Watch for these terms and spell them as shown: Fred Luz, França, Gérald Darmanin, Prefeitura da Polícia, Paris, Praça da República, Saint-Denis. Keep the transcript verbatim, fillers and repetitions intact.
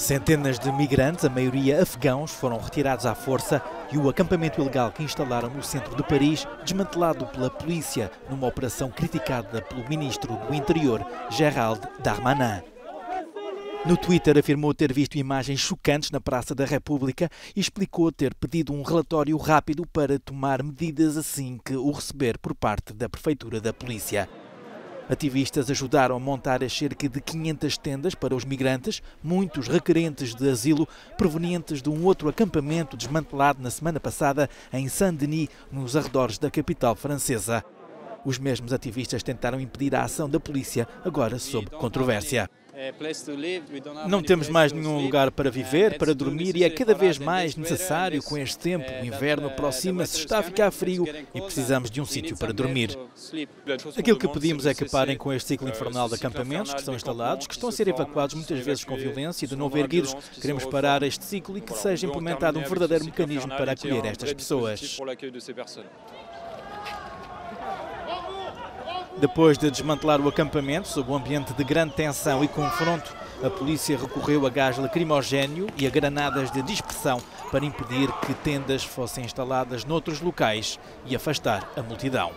Centenas de migrantes, a maioria afegãos, foram retirados à força e o acampamento ilegal que instalaram no centro de Paris, desmantelado pela polícia, numa operação criticada pelo ministro do Interior, Gérald Darmanin. No Twitter afirmou ter visto imagens chocantes na Praça da República e explicou ter pedido um relatório rápido para tomar medidas assim que o receber por parte da Prefeitura da Polícia. Ativistas ajudaram a montar as cerca de quinhentas tendas para os migrantes, muitos requerentes de asilo, provenientes de um outro acampamento desmantelado na semana passada em Saint-Denis, nos arredores da capital francesa. Os mesmos ativistas tentaram impedir a ação da polícia, agora sob controvérsia. Não temos mais nenhum lugar para viver, para dormir, e é cada vez mais necessário com este tempo. O inverno aproxima-se, está a ficar frio e precisamos de um sítio para dormir. Aquilo que pedimos é que parem com este ciclo infernal de acampamentos que são instalados, que estão a ser evacuados muitas vezes com violência e de novo erguidos. Queremos parar este ciclo e que seja implementado um verdadeiro mecanismo para acolher estas pessoas. Depois de desmantelar o acampamento, sob um ambiente de grande tensão e confronto, a polícia recorreu a gás lacrimogéneo e a granadas de dispersão para impedir que tendas fossem instaladas noutros locais e afastar a multidão.